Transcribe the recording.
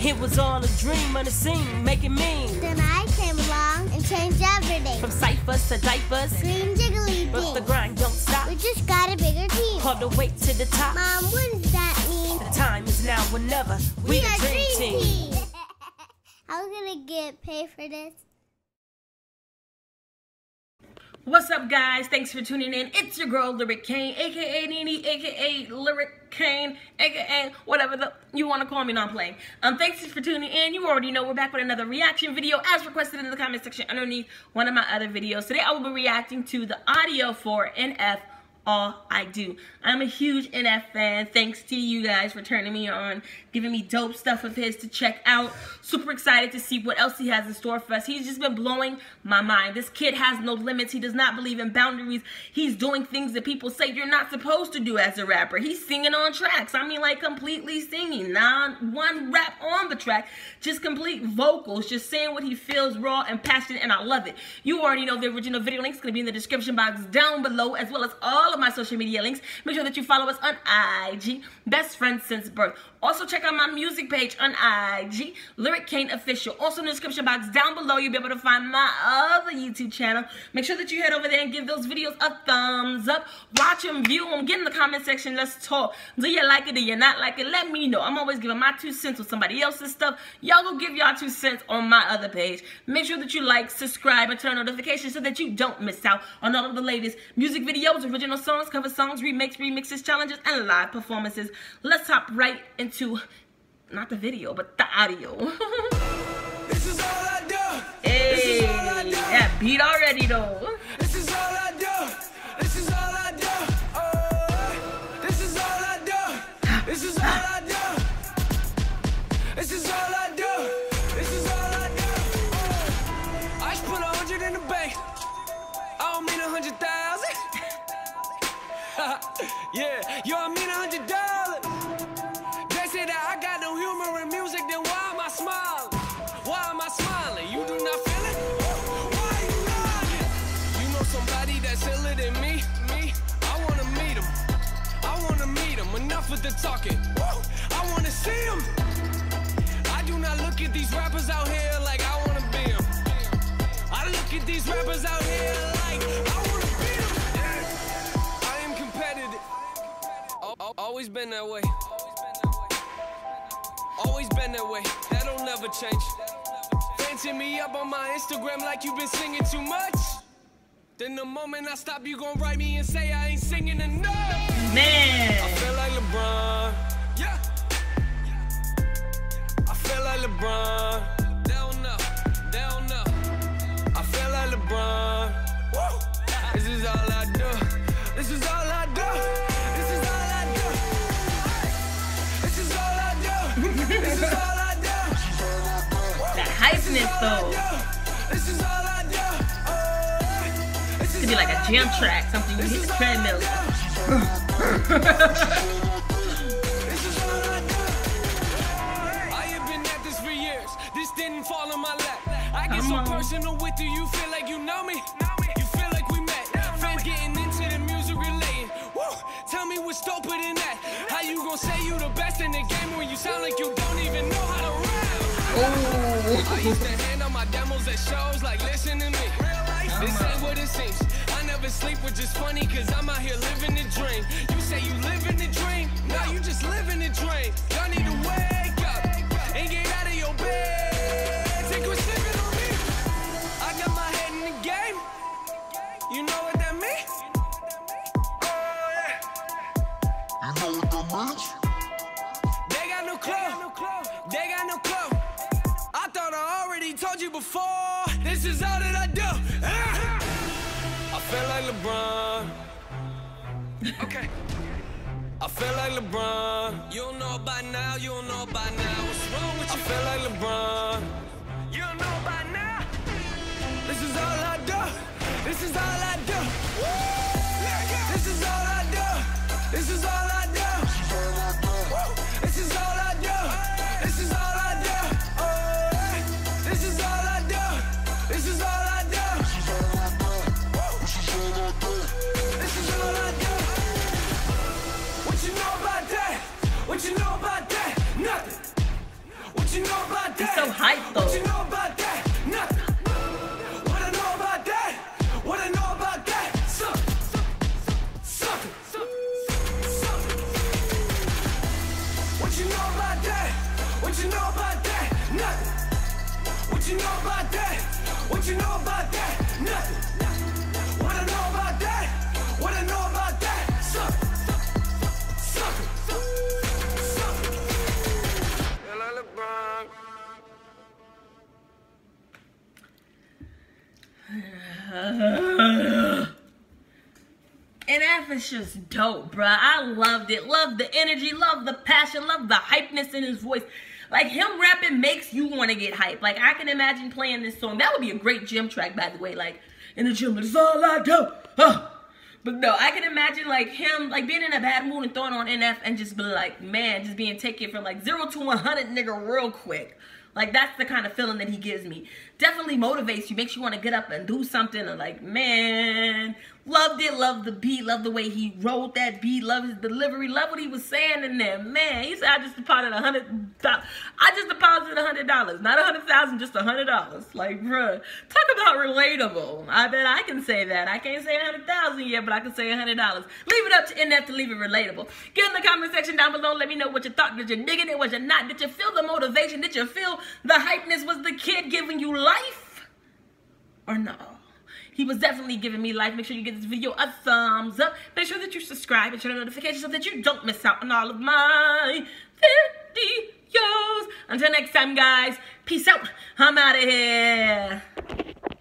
It was all a dream unseen, make it mean. Then I came along and changed everything. From ciphers to diapers, green jiggly things. But the grind don't stop. We just got a bigger team. All the way to the top. Mom, what does that mean? The time is now or never. We the dream team. I'm gonna get paid for this. What's up, guys? Thanks for tuning in. It's your girl Lyric Kane, aka Nene, aka Lyric Kane, aka whatever the you want to call me. Not playing. Thanks for tuning in. You already know we're back with another reaction video, as requested in the comment section underneath one of my other videos. Today I will be reacting to the audio for NF. All I Do. I'm a huge NF fan. Thanks to you guys for turning me on, giving me dope stuff of his to check out. Super excited to see what else he has in store for us. He's just been blowing my mind. This kid has no limits. He does not believe in boundaries. He's doing things that people say you're not supposed to do as a rapper. He's singing on tracks. I mean, like, completely singing. Not one rap on the track. Just complete vocals. Just saying what he feels, raw and passionate, and I love it. You already know the original video link's going to be in the description box down below, as well as all of my social media links. Make sure that you follow us on IG, Best Friends Since Birth. Also check out my music page on IG, Lyric Kane Official. Also in the description box down below, you'll be able to find my other YouTube channel. Make sure that you head over there and give those videos a thumbs up. Watch them, view them, get in the comment section. Let's talk. Do you like it? Do you not like it? Let me know. I'm always giving my 2 cents with somebody else's stuff. Y'all go give y'all 2 cents on my other page. Make sure that you like, subscribe, and turn on notifications so that you don't miss out on all of the latest music videos, original songs, cover songs, remixes, challenges, and live performances. Let's hop right into, not the video, but the audio. This is all I do. Hey, this is all I do. That beat already though. This is all I do. This is all I do. Oh, this is all I do. This is all I do. This is all I do. This is all I do. Oh. I just put 100 in the bank. I don't mean 100,000. Yeah, yo, I mean $100. They say that I got no humor in music, then why am I smiling? Why am I smiling? You do not feel it? Why are you lying? You know somebody that's iller than me? I wanna meet him. I wanna meet him. Enough with the talking. I wanna see him. I do not look at these rappers out here like I wanna be him. I look at these rappers out here like I wanna be him. Always been that way. Always been that way. That'll never change. Fancy me up on my Instagram like you've been singing too much. Then the moment I stop, you gon' write me and say I ain't singing enough. Man, I feel like LeBron. Yeah. I feel like LeBron. Down up, down up. I feel like LeBron. Woo. This is all I do. This is all I do. This is all I do. The hypeness though. This is all I do. This could be like a jam track, something you hit the treadmill. This is all I do. I have been at this for years. This didn't fall on my lap. I get so personal with you, you feel like you know me. You feel like we met. Friends getting into the music relating. Woo! Tell me what's stupid in that. How you gonna say you the best in the game when you sound like you don't even know how to rap? I used to hand out my demos at shows like, listen to me. This ain't what it seems. I never sleep, which is funny, cause I'm out here living the dream. You say you living the dream, now you just living the dream. Y'all need to wake up and get out of your bed. Take what's living on me. I got my head in the game. You know what that means? You know what that means? They got no clue. I thought I already told you before. This is all that I do. I feel like LeBron. Okay. I feel like LeBron. You don't know by now. You don't know by now. What's wrong with you? I feel like LeBron. You don't know by now. This is all I do. This is all I do. Woo! This is all I do. This is all I do. Woo! This is all I do. This is all I do. Oh, this is all I do. This is all I do. This is all I do. This is all I do. What you know about that? What you know about that? Nothing. What you know? so hyped though. What you know about that? Nothing. What I know about that? What I know about that? Something. Something. Something. What you know about that? What you know about that? Nothing. What you know about that? What you know about that? Nothing. What I know about that? What I know about that? Something. Something. NF is just dope, bruh. I loved it. Love the energy, love the passion, love the hypeness in his voice. Like, him rapping makes you want to get hype. Like, I can imagine playing this song. That would be a great gym track, by the way. Like, in the gym, it's all I do. Oh. But no, I can imagine, like, him, like, being in a bad mood and throwing on NF and just be like, man, just being taken from, like, 0 to 100, nigga, real quick. Like, that's the kind of feeling that he gives me. Definitely motivates you, makes you want to get up and do something. And like, man, loved it, loved the beat, loved the way he wrote that beat, loved his delivery, loved what he was saying in there. Man, he said, I just deposited $100. I just deposited $100, not $100,000, just $100. Like, bruh, talk about relatable. I bet I can say that. I can't say $100,000 yet, but I can say $100. Leave it up to NF to leave it relatable. Get in the comment section down below. Let me know what you thought. Did you dig it? Was you not? Did you feel the motivation? Did you feel the hypeness? Was the kid giving you life or no? He was definitely giving me life. Make sure you give this video a thumbs up. Make sure that you subscribe and turn on notifications so that you don't miss out on all of my videos. Until next time, guys, peace out. I'm out of here.